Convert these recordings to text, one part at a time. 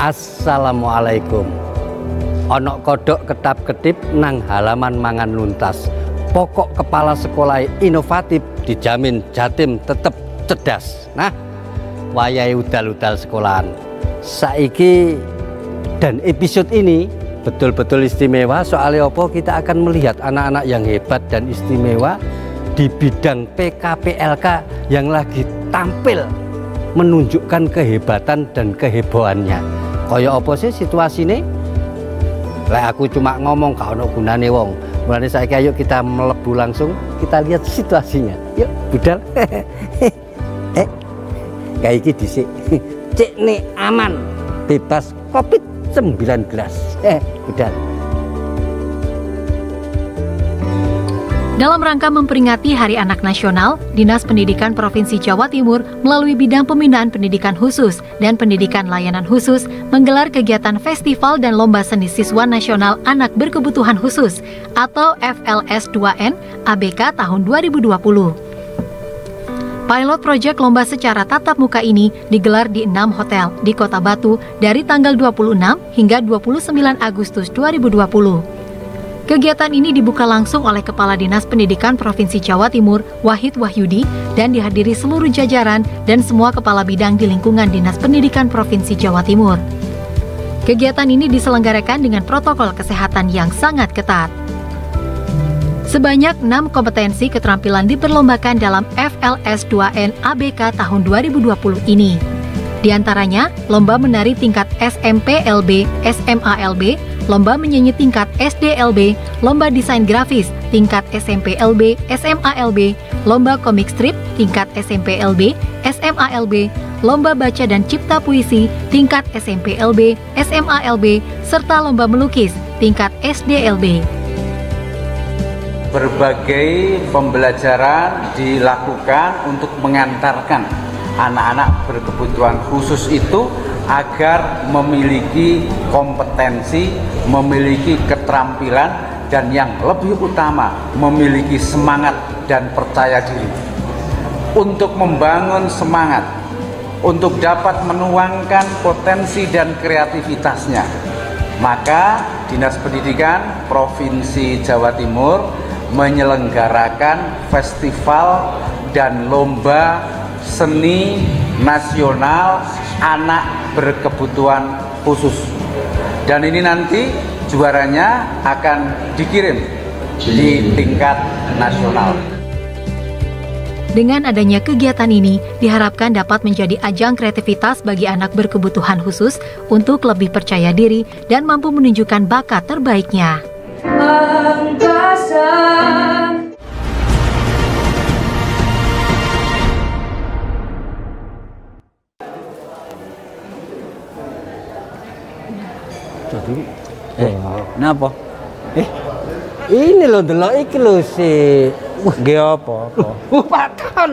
Assalamualaikum. Onok kodok ketap ketip nang halaman mangan luntas. Pokok kepala sekolah inovatif dijamin Jatim tetep cerdas. Nah, wayahe udal-udal sekolahan. Saiki dan episode ini betul-betul istimewa, soalnya opo kita akan melihat anak-anak yang hebat dan istimewa di bidang PKPLK yang lagi tampil menunjukkan kehebatan dan kehebohannya. Kaya apa sih situasi ini? Lah aku cuma ngomong gak ono gunane wong. Mulane saiki ayo kita melebu langsung, kita lihat situasinya. Yuk, budal. Kayak iki dhisik. Cek nih aman, bebas Covid-19. Budal. Dalam rangka memperingati Hari Anak Nasional, Dinas Pendidikan Provinsi Jawa Timur melalui bidang pembinaan pendidikan khusus dan pendidikan layanan khusus menggelar kegiatan festival dan lomba seni siswa nasional anak berkebutuhan khusus atau FLS 2N ABK tahun 2020. Pilot proyek lomba secara tatap muka ini digelar di 6 hotel di Kota Batu dari tanggal 26 hingga 29 Agustus 2020. Kegiatan ini dibuka langsung oleh Kepala Dinas Pendidikan Provinsi Jawa Timur, Wahid Wahyudi, dan dihadiri seluruh jajaran dan semua kepala bidang di lingkungan Dinas Pendidikan Provinsi Jawa Timur. Kegiatan ini diselenggarakan dengan protokol kesehatan yang sangat ketat. Sebanyak 6 kompetensi keterampilan diperlombakan dalam FLS 2N ABK tahun 2020 ini. Di antaranya, lomba menari tingkat SMPLB, SMALB, lomba menyanyi tingkat SDLB, lomba desain grafis tingkat SMPLB, SMALB, lomba komik strip tingkat SMPLB, SMALB, lomba baca dan cipta puisi tingkat SMPLB, SMALB, serta lomba melukis tingkat SDLB. Berbagai pembelajaran dilakukan untuk mengantarkan anak-anak berkebutuhan khusus itu agar memiliki kompetensi, memiliki keterampilan, dan yang lebih utama memiliki semangat dan percaya diri. Untuk membangun semangat, untuk dapat menuangkan potensi dan kreativitasnya, maka Dinas Pendidikan Provinsi Jawa Timur menyelenggarakan festival dan lomba seni nasional anak berkebutuhan khusus, dan ini nanti juaranya akan dikirim di tingkat nasional. Dengan adanya kegiatan ini diharapkan dapat menjadi ajang kreativitas bagi anak berkebutuhan khusus untuk lebih percaya diri dan mampu menunjukkan bakat terbaiknya. Napa? Ini lho delok iki lho sik. Wah, nggih apa-apa. Pak Ton.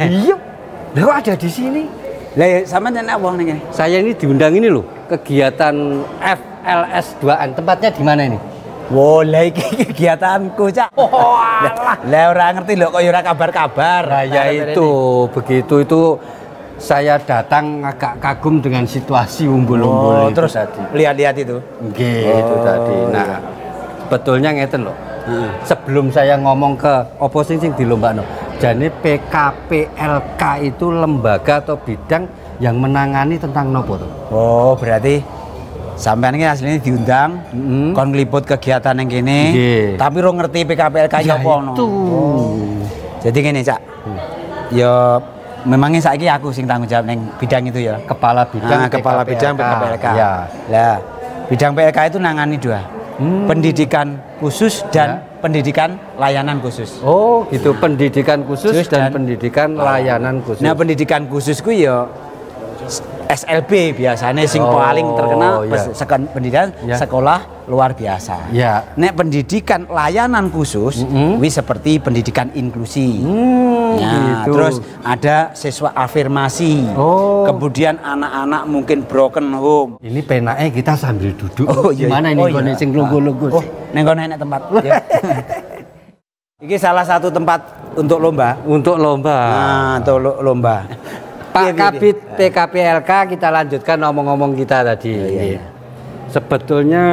Iya. Lho ada di sini. Lah sampean nek wong ning kene. Saya ini diundang ini lho, kegiatan FLS 2N. Tempatnya di mana ini? Wo, lah iki kegiatanku, Cak. Oh, alah. Lah ora ngerti lho kok ora kabar-kabar. Lah ya itu, begitu itu saya datang agak kagum dengan situasi umbul-umbul. Oh, terus lihat-lihat itu? Gitu tadi. Nah, iya. Betulnya ngeten loh. Sebelum saya ngomong ke oposisi di lomba no, jadi PKPLK itu lembaga atau bidang yang menangani tentang nopo tuh. Oh, berarti sampean ini aslinya diundang, kon ngliput kegiatan yang gini, tapi lo ngerti PKPLK ya apa? Itu. Jadi gini, Cak. Ya. Memangnya saiki aku sing tanggung jawab neng bidang itu ya, kepala bidang, kepala bidang PKPLK. Ya. Lah, bidang PLK itu nangani dua, pendidikan khusus dan pendidikan layanan khusus. Oh, gitu. Pendidikan khusus dan pendidikan layanan khusus. Nah, pendidikan khususku ya SLB biasanya sing paling terkenal pendidikan sekolah luar biasa. Ya. Nek pendidikan layanan khusus, wis seperti pendidikan inklusi. Nah, gitu. Terus ada siswa afirmasi, kemudian anak-anak mungkin broken home. Ini penaknya kita sambil duduk. Oh, gimana ini konek sing logo-logo? Oh, nengkonek tempat. Ini salah satu tempat untuk lomba. Nah, untuk lomba. Pak Kabit PKPLK, kita lanjutkan omong-omong kita tadi. Iya. Sebetulnya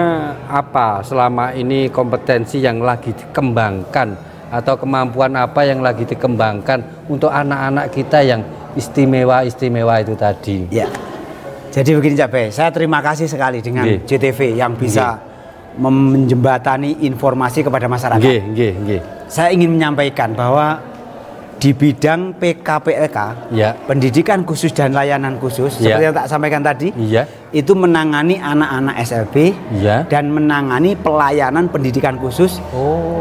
apa selama ini kompetensi yang lagi dikembangkan atau kemampuan apa yang lagi dikembangkan untuk anak-anak kita yang istimewa-istimewa itu tadi? Ya. Jadi begini Cak Be, saya terima kasih sekali dengan JTV yang bisa menjembatani informasi kepada masyarakat. Saya ingin menyampaikan bahwa di bidang PKPLK, pendidikan khusus dan layanan khusus, seperti yang tak sampaikan tadi, itu menangani anak-anak SLB dan menangani pelayanan pendidikan khusus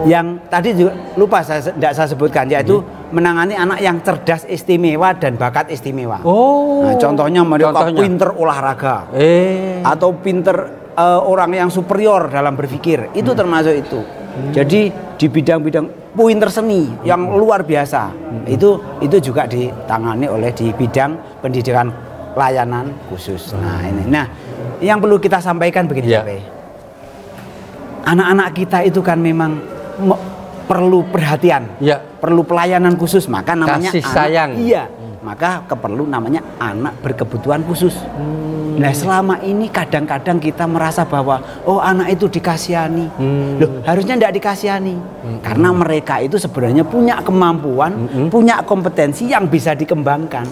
yang tadi juga lupa saya, tidak saya sebutkan, yaitu menangani anak yang cerdas istimewa dan bakat istimewa. Nah, contohnya mereka pinter olahraga atau pinter orang yang superior dalam berpikir, itu termasuk itu. Jadi di bidang-bidang pinter seni yang luar biasa, itu juga ditangani oleh di bidang pendidikan layanan khusus. Nah ini, nah yang perlu kita sampaikan begini, anak-anak kita itu kan memang perlu perhatian, perlu pelayanan khusus, maka namanya kasih sayang. Maka perlu namanya anak berkebutuhan khusus. Nah selama ini kadang-kadang kita merasa bahwa oh anak itu dikasihani, loh harusnya tidak dikasihani, karena mereka itu sebenarnya punya kemampuan, punya kompetensi yang bisa dikembangkan.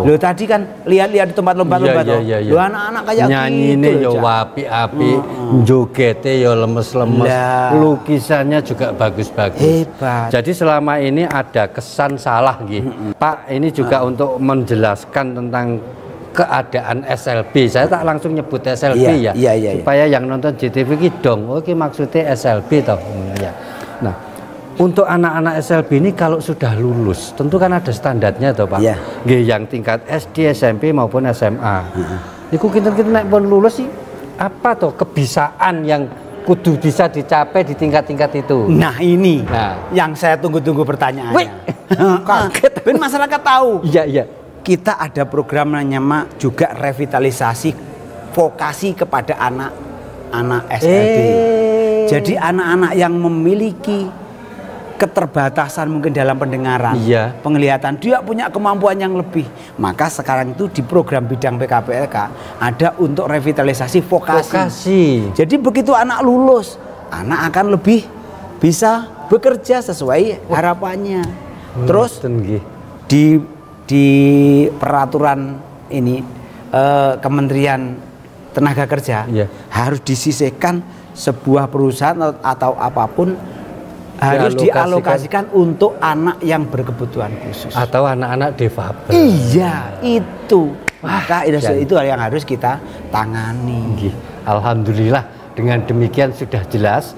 Loh tadi kan lihat-lihat di tempat lomba-lomba, loh anak-anak kayak nyanyi gitu, yo api-api, jogete yo lemes-lemes, lukisannya juga bagus-bagus. Hebat. Jadi selama ini ada kesan salah gitu. Pak, ini juga untuk menjelaskan tentang keadaan SLB, saya tak langsung nyebut SLB supaya yang nonton JTV ki dong, oke maksudnya SLB toh. Nah, untuk anak-anak SLB ini kalau sudah lulus, tentu kan ada standarnya toh Pak, yang tingkat SD, SMP maupun SMA. Niku kinten-kinten nek pun lulus sih apa toh kebisaan yang kudu bisa dicapai di tingkat-tingkat itu? Nah ini yang saya tunggu-tunggu pertanyaannya. Kaget, ben masyarakat tahu. Kita ada program namanya juga revitalisasi vokasi kepada anak-anak SLB. Jadi anak-anak yang memiliki keterbatasan mungkin dalam pendengaran, penglihatan, dia punya kemampuan yang lebih. Maka sekarang itu di program bidang PKPLK ada untuk revitalisasi vokasi. Jadi begitu anak lulus, anak akan lebih bisa bekerja sesuai harapannya. Terus di peraturan ini Kementerian Tenaga Kerja harus disisihkan sebuah perusahaan atau apapun harus dialokasikan untuk anak yang berkebutuhan khusus atau anak-anak difabel. Itu maka itu yang harus kita tangani. Alhamdulillah dengan demikian sudah jelas.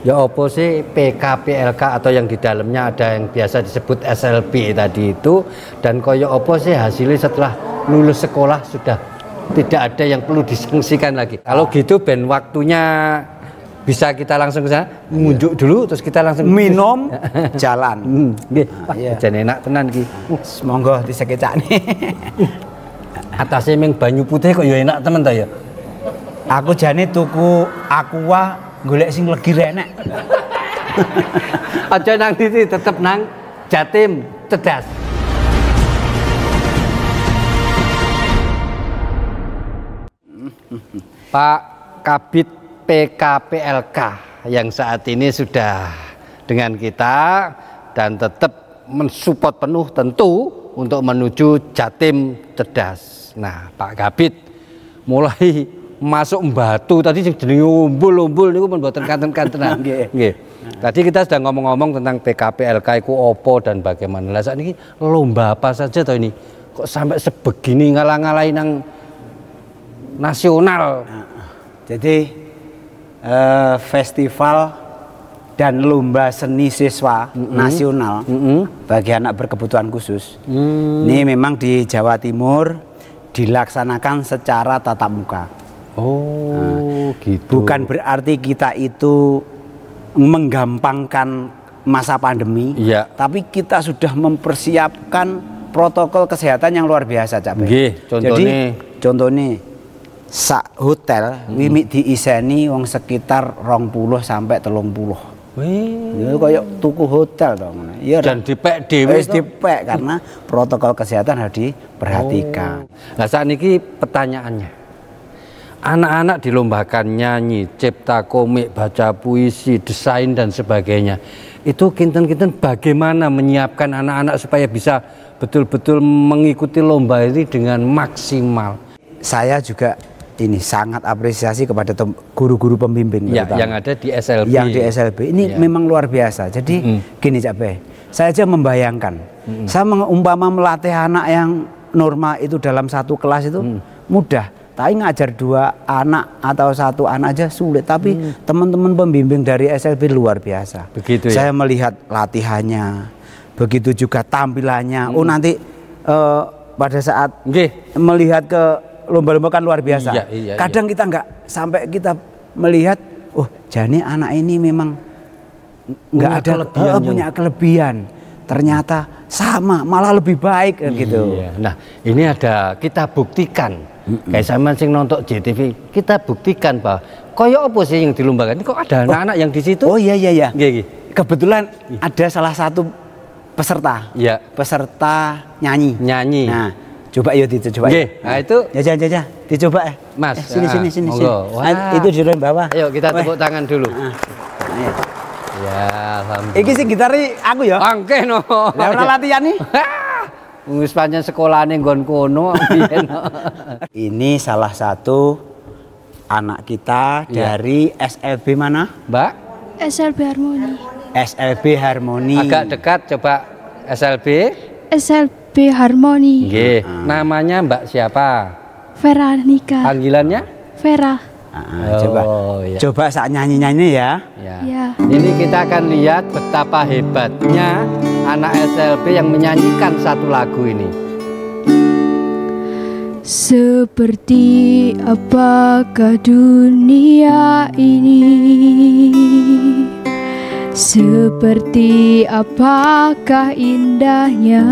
Ya apa sih PKPLK atau yang di dalamnya ada yang biasa disebut SLB tadi itu, dan koyo apa sih hasilnya setelah lulus sekolah sudah tidak ada yang perlu disangsikan lagi. Kalau gitu ben waktunya bisa kita langsung ke sana, munjuk dulu terus kita langsung minum jalan. Jan enak tenan iki. Monggo disekecak nih. Atasnya ming banyu putih kok ya enak temen ta ya. Aku jane tuku aqua golek sing legi enak. Aja nang titi, tetep nang Jatim Cerdas. Pak Kabit PKPLK yang saat ini sudah dengan kita dan tetap mensupport penuh tentu untuk menuju Jatim Cerdas. Nah Pak Kabit mulai masuk batu tadi jenenge umbul-umbul niku men mboten kanten-kantenan. Tadi kita sedang ngomong-ngomong tentang PKPLK iku opo dan bagaimana. Lah sakniki lomba apa saja toh ini? Kok sampai sebegini ngalah-ngalahin nang nasional. Jadi festival dan lomba seni siswa nasional bagi anak berkebutuhan khusus. Ini memang di Jawa Timur dilaksanakan secara tatap muka. Gitu. Bukan berarti kita itu menggampangkan masa pandemi, tapi kita sudah mempersiapkan protokol kesehatan yang luar biasa, Cak. Jadi contohnya sak hotel wimik diiseni wong sekitar 20 sampai 30. Koyok tuku hotel dong. ya, dan dipek dewe harus dipek karena protokol kesehatan harus diperhatikan. Oh. Nah saat ini pertanyaannya, anak-anak dilombakan nyanyi, cipta komik, baca puisi, desain dan sebagainya. Itu kinten-kinten bagaimana menyiapkan anak-anak supaya bisa betul-betul mengikuti lomba ini dengan maksimal. Saya juga ini sangat apresiasi kepada guru-guru pembimbing ya, yang ada di SLB. Yang di SLB ini ya, memang luar biasa. Jadi gini Cak Be, saya aja membayangkan, saya mengumpama melatih anak yang normal itu dalam satu kelas itu mudah. Tapi ngajar dua anak atau satu anak aja sulit. Tapi teman-teman pembimbing dari SLB luar biasa. Begitu ya? Saya melihat latihannya, begitu juga tampilannya. Oh nanti pada saat melihat ke lomba-lomba kan luar biasa. Iya, iya, kadang kita nggak sampai kita melihat, oh jadi anak ini memang nggak ada kelebihan, punya kelebihan. Ternyata sama, malah lebih baik gitu. Iya. Nah ini ada kita buktikan, kayak sama sing nonton JTV, kita buktikan bahwa koyo apa sih yang dilombakan? Kok ada anak-anak yang di situ? Oh iya iya iya. Kebetulan ada salah satu peserta, peserta nyanyi. Nyanyi. Nah, coba yuk dicoba. Nah itu jajan-jajan dicoba ya. Mas, sini. Wah. Itu di bawah. Ayo kita tepuk tangan dulu. Ya, alhamdulillah. Iki sih gitari aku ya. Angke no. Lah ora latihan iki. Wis pancen sekolahane nggon kono. Ini salah satu anak kita dari SLB mana, Mbak? SLB Harmony. SLB Harmony. Agak dekat coba SLB. SLB Harmony. Nggih. Namanya Mbak siapa? Vera Nika. Panggilannya? Vera. Coba saat nyanyi-nyanyi ya. Ini kita akan lihat betapa hebatnya anak SLB yang menyanyikan satu lagu ini. Seperti apakah dunia ini? Seperti apakah indahnya?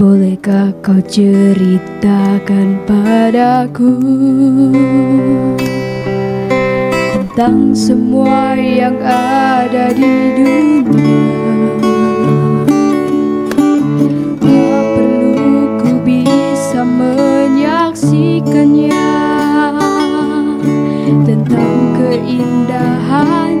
Bolehkah kau ceritakan padaku tentang semua yang ada di dunia? Tak perlu ku bisa menyaksikannya, tentang keindahan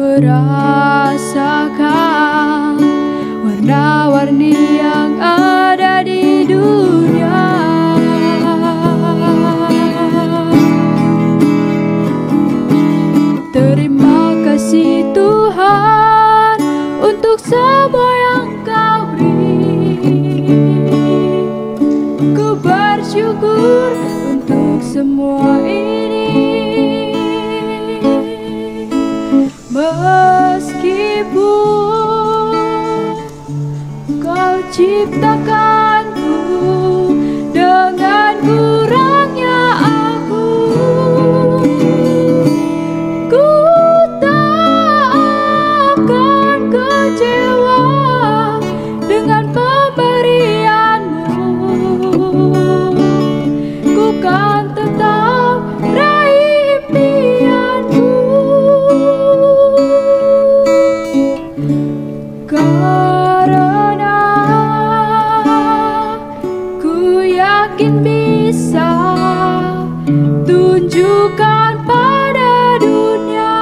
Merasakan warna-warni yang ada di dunia. Terima kasih Tuhan untuk semua yang Kau beri. Ku bersyukur untuk semua ini. Meskipun Kau ciptakanku dengan kurangnya aku, ku tak akan kecewa dengan pemberianmu. Ku kan tetap raih impianku. Karena ku yakin bisa tunjukkan pada dunia.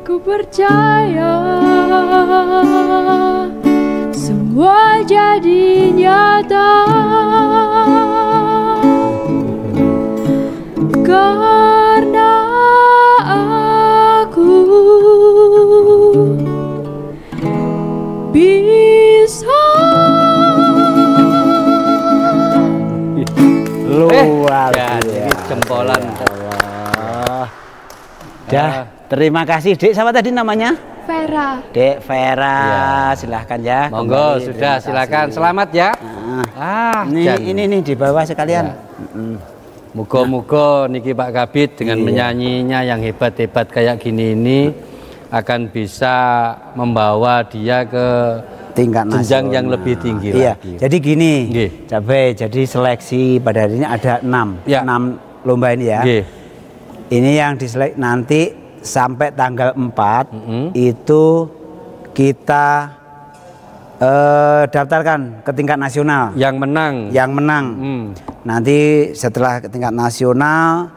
Ku percaya semua jadi nyata. Jempolan. Terima kasih Dek. Siapa tadi namanya? Vera. Dek Vera, silahkan ya. Monggo, sudah silahkan. Selamat ya. Ini di bawah sekalian. Mugo-mugo niki Pak Kabit dengan menyanyinya yang hebat-hebat kayak gini ini akan bisa membawa dia ke tingkat jenjang nasional yang lebih tinggi iya. lagi. Jadi gini, Cabai, jadi seleksi pada hari ini ada 6 ya. 6 lomba ini ya. Gih. Ini yang diseleksi nanti sampai tanggal 4 itu kita daftarkan ke tingkat nasional. Yang menang. Yang menang. Nanti setelah ke tingkat nasional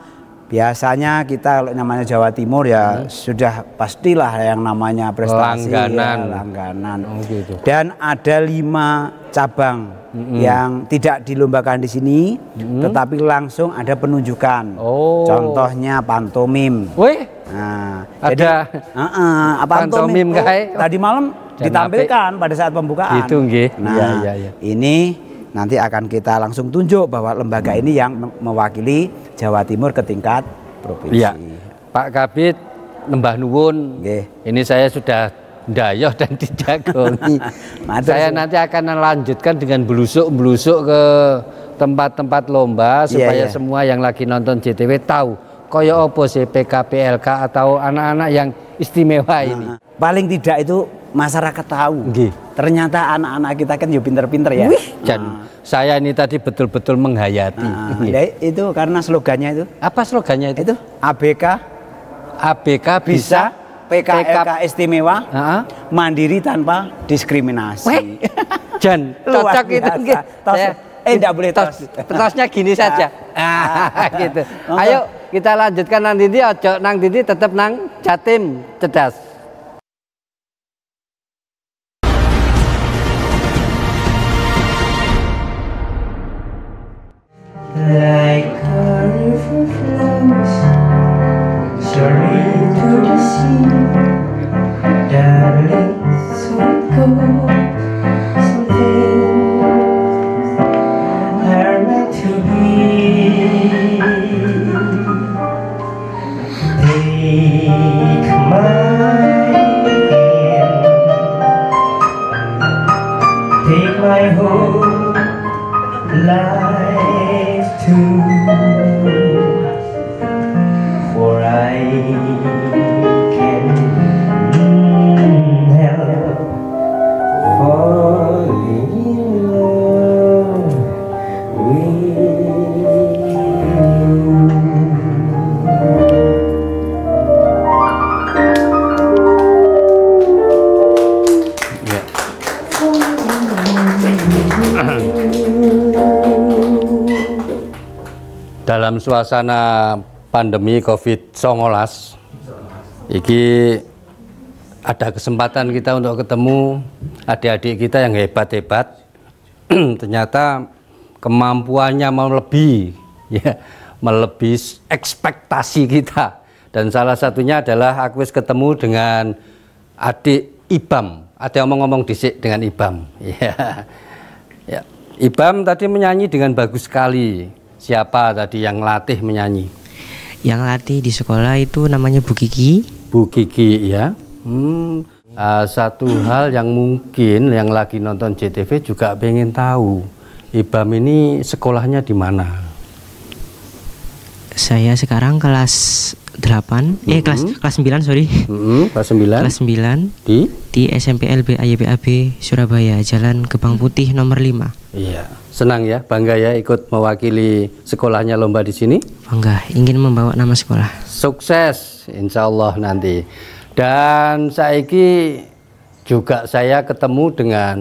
biasanya kita kalau namanya Jawa Timur ya sudah pastilah yang namanya prestasi langganan, ya, langganan. Oh, gitu. Dan ada 5 cabang yang tidak dilombakan di sini, tetapi langsung ada penunjukan. Oh. Contohnya pantomim. Wih, nah, ada jadi, pantomim oh, tadi malam dan ditampilkan pada saat pembukaan. Itu, nah, ya, ya, ya. Ini nanti akan kita langsung tunjuk bahwa lembaga ini yang mewakili Jawa Timur ke tingkat provinsi. Ya, Pak Kabit, lembah nuwun. Ini saya sudah dayoh dan didagoni. Saya nanti akan lanjutkan dengan belusuk-belusuk ke tempat-tempat lomba supaya semua yang lagi nonton JTW tahu koyo opo sih PKPLK atau anak-anak yang istimewa ini. Paling tidak itu masyarakat tahu. Ternyata anak-anak kita kan juga pinter-pinter ya. Dan saya ini tadi betul-betul menghayati. Itu karena slogannya itu. Apa slogannya itu? ABK bisa, PKLK istimewa, mandiri tanpa diskriminasi. Jan, cocok itu. Tidak boleh tos. Tosnya gini saja. Gitu. Ayo kita lanjutkan nang Didi, ojo nang Didi tetap nang Jatim Cedas. Like a river flows straight to the sea, darling, so goes some things are meant to be. Take my whole life. For I can help falling in love with you. Dalam suasana pandemi COVID-19 iki ada kesempatan kita untuk ketemu adik-adik kita yang hebat-hebat. Ternyata kemampuannya melebihi ya, melebihi ekspektasi kita. Dan salah satunya adalah aku ketemu dengan adik Ibam. Ada omong-omong disik dengan Ibam. Ya. Ya. Ibam tadi menyanyi dengan bagus sekali. Siapa tadi yang latih menyanyi? Yang latih di sekolah itu namanya Bu Kiki. Bu Kiki ya. Satu hal yang mungkin yang lagi nonton JTV juga pengen tahu, Ibam ini sekolahnya di mana? Saya sekarang kelas 8, kelas 9 sorry. Kelas 9. Kelas 9 di SMP LBA YBAB Surabaya, Jalan Gebang Putih nomor 5. Iya. Senang ya, bangga ya ikut mewakili sekolahnya lomba di sini? Bangga, ingin membawa nama sekolah. Sukses, insya Allah nanti. Dan saiki juga saya ketemu dengan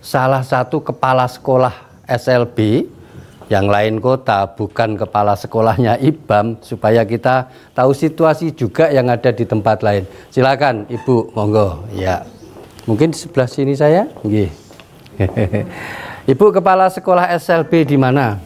salah satu kepala sekolah SLB yang lain kota, bukan kepala sekolahnya Ibam, supaya kita tahu situasi juga yang ada di tempat lain. Silakan, Ibu, monggo. Ya, mungkin di sebelah sini saya. Ibu kepala sekolah SLB di mana?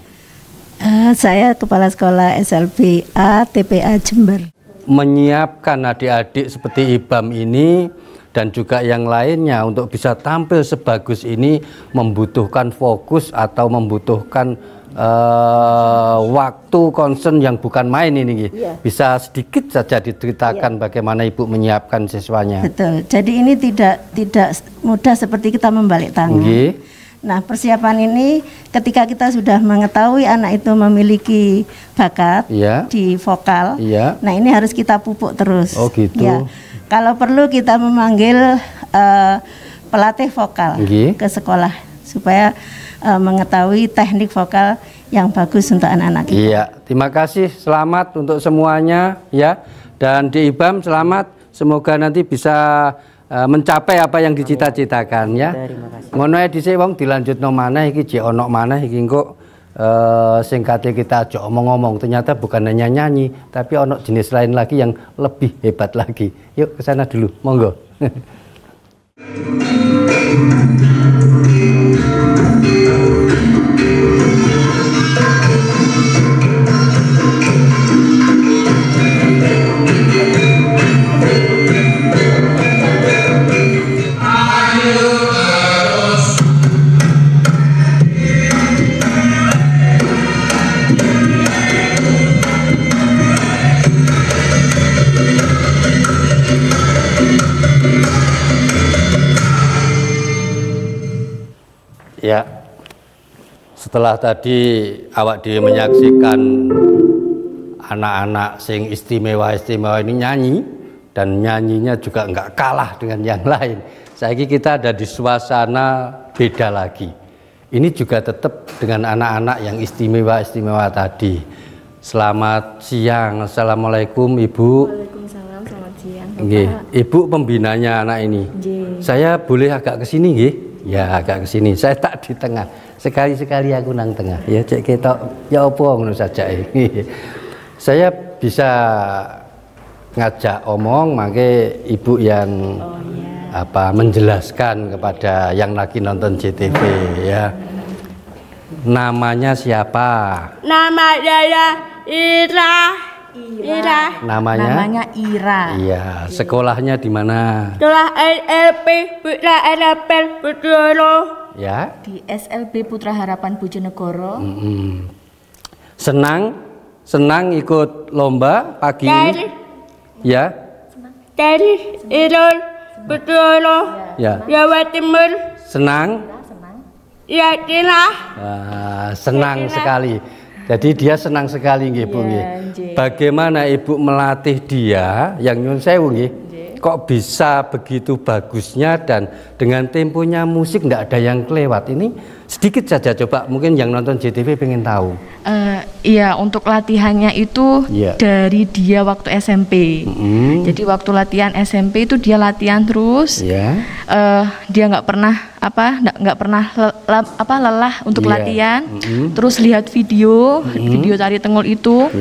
Saya kepala sekolah SLB ATPA Jember. Menyiapkan adik-adik seperti Ibam ini dan juga yang lainnya untuk bisa tampil sebagus ini membutuhkan fokus atau membutuhkan waktu concern yang bukan main ini. Bisa sedikit saja diceritakan bagaimana Ibu menyiapkan siswanya. Betul. Jadi ini tidak mudah seperti kita membalik tangan. Nah, persiapan ini ketika kita sudah mengetahui anak itu memiliki bakat di vokal. Nah, ini harus kita pupuk terus. Kalau perlu kita memanggil pelatih vokal ke sekolah supaya mengetahui teknik vokal yang bagus untuk anak-anak. Iya, terima kasih, selamat untuk semuanya ya. Dan di IBAM selamat, semoga nanti bisa mencapai apa yang dicita-citakan ya. Ngono ae dhisik wong dilanjutno maneh iki jek ono maneh iki engko singkatnya kita aja omong-omong, ternyata bukan hanya nyanyi tapi ono jenis lain lagi yang lebih hebat lagi. Yuk ke sana dulu, monggo. Ya, setelah tadi awak dhewe menyaksikan anak-anak sing istimewa-istimewa ini nyanyi, dan nyanyinya juga nggak kalah dengan yang lain. Saiki kita ada di suasana beda lagi. Ini juga tetap dengan anak-anak yang istimewa-istimewa tadi. Selamat siang, assalamualaikum Ibu. Waalaikumsalam, selamat siang Bapak. Ibu pembinanya anak ini. Saya boleh agak ke sini nggih? Ya agak ke sini, saya tak di tengah. Sekali-sekali aku nang tengah. Ya cek ketok, ya opo ngono saja. Saya bisa ngajak omong, maka ibu yang menjelaskan kepada yang lagi nonton CTV ya. Namanya siapa? Nama saya Ira. Namanya Ira. Iya, sekolahnya di mana? Sekolah SLB Putra Harapan Pujonegoro. Ya. Di SLB Putra Harapan Pujonegoro. Senang ikut lomba pagi ini. Ya. Dari Ira Jawa Timur. Senang. Yakinlah. Senang sekali. Jadi dia senang sekali nggih Bu nggih. Bagaimana Ibu melatih dia yang nyun sewu nggih? Kok bisa begitu bagusnya dan dengan temponya musik enggak ada yang kelewat. Ini sedikit saja, coba mungkin yang nonton JTV pengen tahu. Iya, untuk latihannya itu dari dia waktu SMP. Jadi waktu latihan SMP itu dia latihan terus. Dia nggak pernah lelah untuk latihan. Terus lihat video tari tengul itu.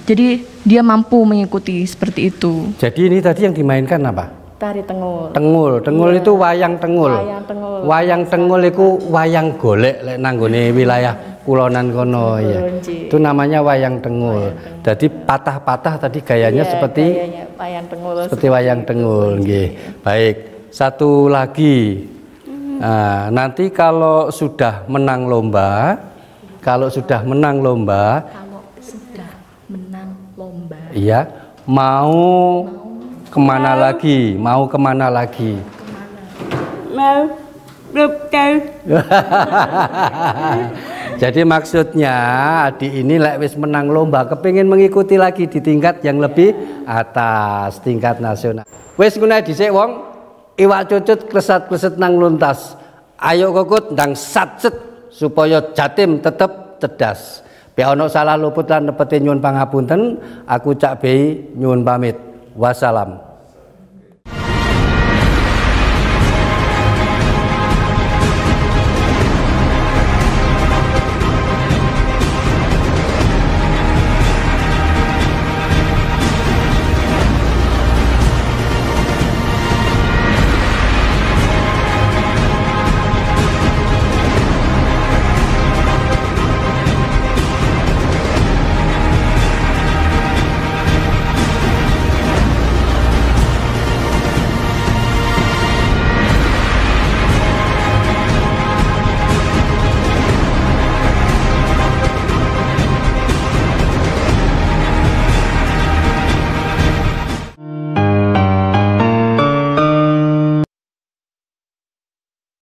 Jadi dia mampu mengikuti seperti itu. Jadi ini tadi yang dimainkan apa? Tari tengul. Tengul itu wayang tengul. Wayang tengul itu wayang golek lek nang nggone wilayah kulonan kono ya. Itu namanya wayang tengul. Jadi patah-patah tadi gayanya seperti wayang tengul. Nggih. Baik. Satu lagi. Nanti kalau sudah menang lomba, iya, mau kemana lagi? Mau Jadi maksudnya adik ini lek wis menang lomba kepingin mengikuti lagi di tingkat yang lebih atas, tingkat nasional. Wis ngene dhisik wong iwak cucut klesat-kleset nang luntas. Ayo kokut ndang satset supaya Jatim tetep cerdas. Ya ono salah luput lan nepeti nyuwun pangapunten, aku Cak Bei nyuwun pamit. Wassalam.